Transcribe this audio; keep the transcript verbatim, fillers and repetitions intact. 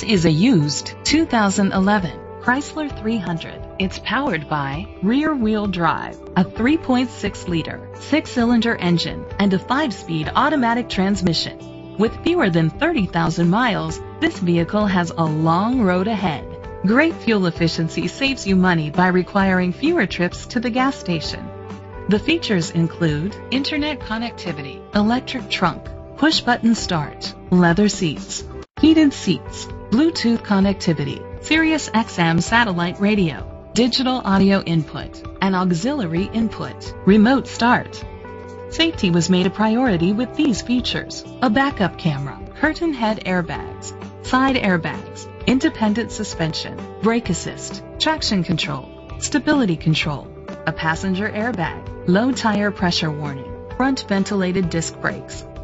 This is a used two thousand eleven Chrysler three hundred. It's powered by rear-wheel drive, a three point six liter, six-cylinder engine, and a five-speed automatic transmission. With fewer than thirty thousand miles, this vehicle has a long road ahead. Great fuel efficiency saves you money by requiring fewer trips to the gas station. The features include internet connectivity, electric trunk, push-button start, leather seats, heated seats, Bluetooth connectivity, Sirius X M satellite radio, digital audio input, and auxiliary input, remote start. Safety was made a priority with these features: a backup camera, curtain head airbags, side airbags, independent suspension, brake assist, traction control, stability control, a passenger airbag, low tire pressure warning, front ventilated disc brakes.